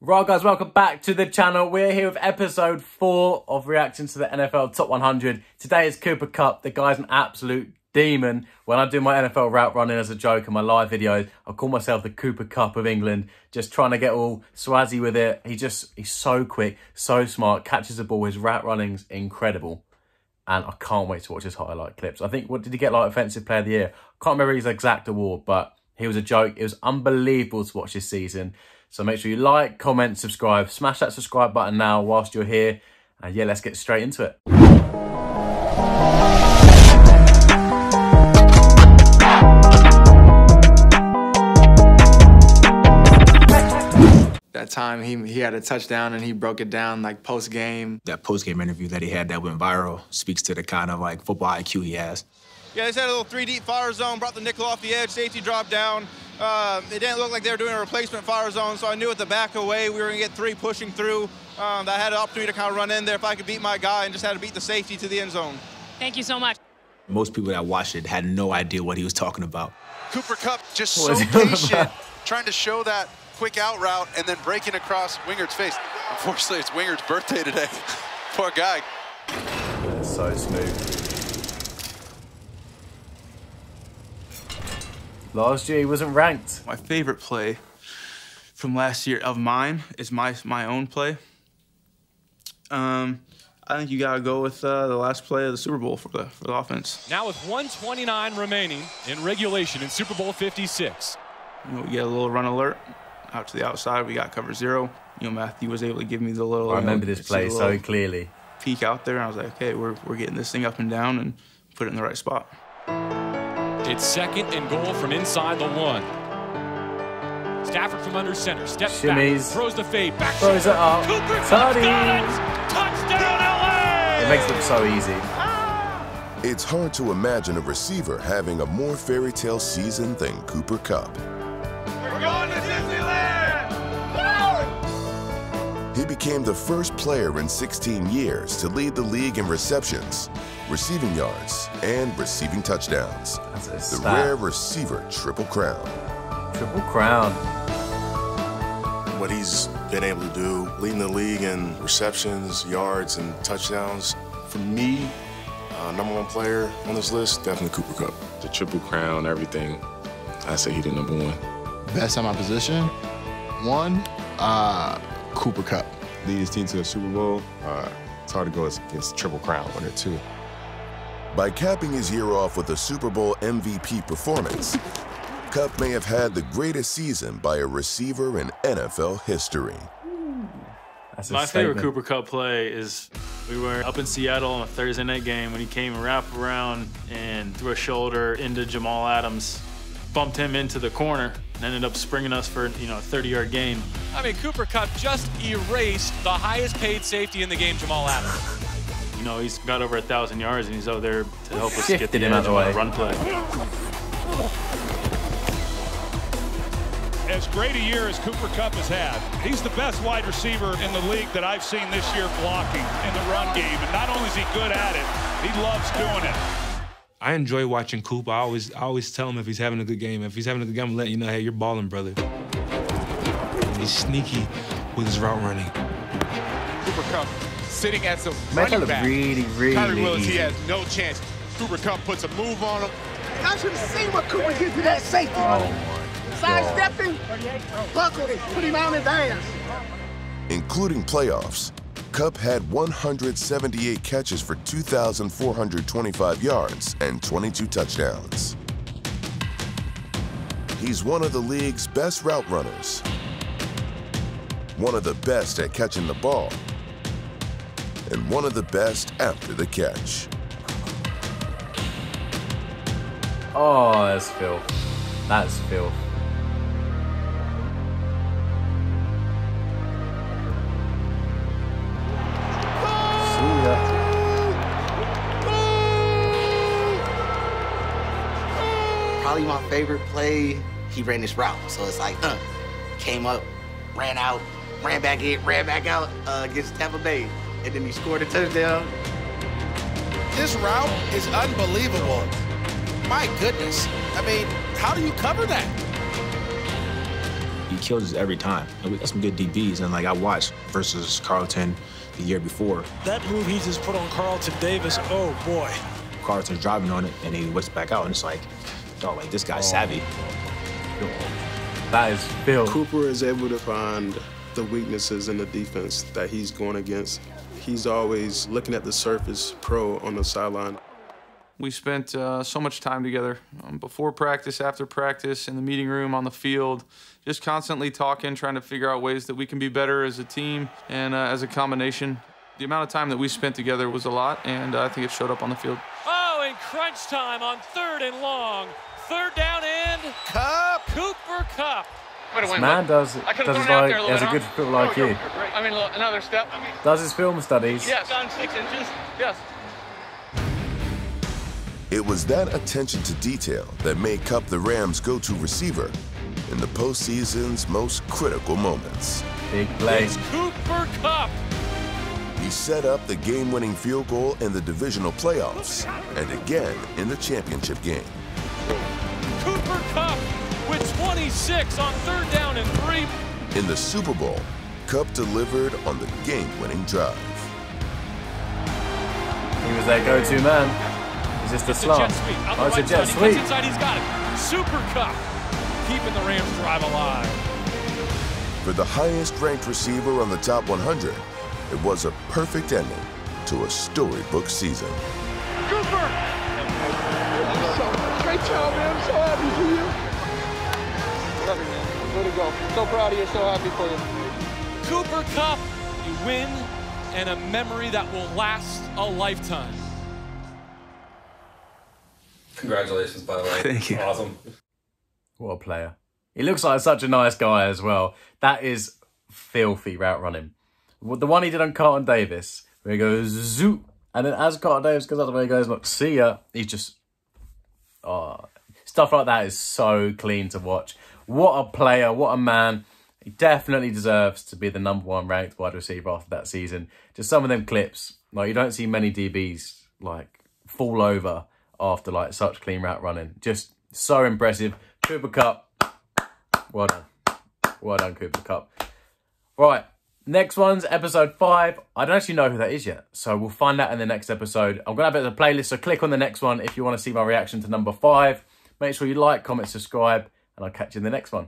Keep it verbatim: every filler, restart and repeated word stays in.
Right guys, welcome back to the channel. We're here with episode four of reacting to the N F L Top one hundred. Today is Cooper Kupp. The guy's an absolute demon. When I do my N F L route running as a joke in my live videos, I call myself the Cooper Kupp of England. Just trying to get all swazzy with it. He just, he's so quick, so smart, catches the ball. His route running's incredible. And I can't wait to watch his highlight clips. I think, what did he get, like Offensive Player of the Year? I can't remember his exact award, but he was a joke. It was unbelievable to watch this season. So make sure you like, comment, subscribe. Smash that subscribe button now whilst you're here. And yeah, let's get straight into it. That time he, he had a touchdown and he broke it down like post-game. That post-game interview that he had that went viral speaks to the kind of like football I Q he has. Yeah, they had a little three-deep fire zone, brought the nickel off the edge, safety dropped down. Uh, it didn't look like they were doing a replacement fire zone, so I knew at the back away we were going to get three pushing through. Um, I had an opportunity to kind of run in there if I could beat my guy and just had to beat the safety to the end zone. Thank you so much. Most people that watched it had no idea what he was talking about. Cooper Kupp just so patient, trying to show that quick out route and then breaking across Wingert's face. Unfortunately, it's Wingert's birthday today. Poor guy. That's so smooth. Last year, he wasn't ranked. My favorite play from last year of mine is my my own play. Um, I think you got to go with uh, the last play of the Super Bowl for the, for the offense. Now with one twenty-nine remaining in regulation in Super Bowl fifty-six. You know, we get a little run alert out to the outside. We got cover zero. You know, Matthew was able to give me the little... I remember you know, this play so clearly. Peek out there, and I was like, okay, we're, we're getting this thing up and down and put it in the right spot. It's second and goal from inside the one. Stafford from under center, steps Shimmies. back, throws the fade, back throws it up. Cooper got it! Touchdown L A! It makes it so easy. Ah! It's hard to imagine a receiver having a more fairy tale season than Cooper Kupp. We're going to Disneyland! Woo! He became the first player in sixteen years to lead the league in receptions, receiving yards, and receiving touchdowns. That's the rare receiver triple crown. Triple crown. What he's been able to do, leading the league in receptions, yards, and touchdowns. For me, uh, number one player on this list, definitely Cooper Kupp. The triple crown, everything. I say he did number one. Best at my position, one, uh, Cooper Kupp. Lead his team to the Super Bowl. Uh, it's hard to go against triple crown winner too. By capping his year off with a Super Bowl M V P performance, Kupp may have had the greatest season by a receiver in N F L history. That's My statement. favorite Cooper Kupp play is we were up in Seattle on a Thursday night game when he came and wrapped around and threw a shoulder into Jamal Adams, bumped him into the corner, and ended up springing us for you know a thirty-yard gain. I mean, Cooper Kupp just erased the highest-paid safety in the game, Jamal Adams. You know, he's got over a thousand yards and he's out there to help us Shifted get the, him out of the way. run play. As great a year as Cooper Kupp has had, he's the best wide receiver in the league that I've seen this year blocking in the run game. And not only is he good at it, he loves doing it. I enjoy watching Coop. I always, I always tell him if he's having a good game. If he's having a good game, I'm letting you know, hey, you're balling, brother. He's sneaky with his route running. Cooper Kupp. Sitting at some running back. Really, really Tyree Willis, he has no chance. Cooper Kupp puts a move on him. I should have seen what Cooper did to that safety. Oh Sidestepped him, buckled him, put him on his ass. Including playoffs, Kupp had one hundred seventy-eight catches for two thousand four hundred twenty-five yards and twenty-two touchdowns. He's one of the league's best route runners, one of the best at catching the ball, and one of the best after the catch. Oh, that's filth. That's filth. See ya. Probably my favorite play, he ran this route. So it's like, uh, came up, ran out, ran back in, ran back out uh, against Tampa Bay. And then he scored a touchdown. This route is unbelievable. My goodness. I mean, how do you cover that? You He kills us every time. And we got some good D Bs, and like I watched versus Carlton the year before. That move he just put on Carlton Davis, oh boy. Carlton's driving on it, and he whips back out, and it's like, dog, like this guy's oh. savvy. That is filled. Cooper is able to find the weaknesses in the defense that he's going against. He's always looking at the surface pro on the sideline. We spent uh, so much time together, um, before practice, after practice, in the meeting room, on the field, just constantly talking, trying to figure out ways that we can be better as a team and uh, as a combination. The amount of time that we spent together was a lot, and uh, I think it showed up on the field. Oh, and crunch time on third and long. Third down and Kupp. Cooper Kupp. This man does, does his like, as a good football like you. I mean, look, another step. I mean, does his film studies. Yes, down six inches, yes. It was that attention to detail that made Kupp the Rams' go-to receiver in the postseason's most critical moments. Big play. It's Cooper Kupp. He set up the game-winning field goal in the divisional playoffs and again in the championship game. Cooper Kupp with twenty-six on third down and three. In the Super Bowl, Kupp delivered on the game-winning drive. He was their go-to man. Is this the jet sweep. Oh, it's a jet sweep. He gets inside, he's got it. Super Kupp, keeping the Rams' drive alive. For the highest-ranked receiver on the top one hundred, it was a perfect ending to a storybook season. Cooper! Great job, man. I'm so happy for you. Love you, man. Way to go. So proud of you. So happy for you. Cooper Kupp, a win and a memory that will last a lifetime. Congratulations, by the way. Thank you. Awesome. What a player. He looks like such a nice guy as well. That is filthy route running. The one he did on Carlton Davis, where he goes, zoop. And then as Carlton Davis goes out the way, he goes, look, see ya. He's just, oh. Stuff like that is so clean to watch. What a player. What a man. He definitely deserves to be the number one ranked wide receiver after that season. Just some of them clips. Like, you don't see many D Bs, like, fall over after like such clean route running. Just so impressive. Cooper Kupp, well done. Well done, Cooper Kupp. Right, next one's episode five. I don't actually know who that is yet, so we'll find out in the next episode. I'm gonna have it as a playlist, so click on the next one if you wanna see my reaction to number five. Make sure you like, comment, subscribe, and I'll catch you in the next one.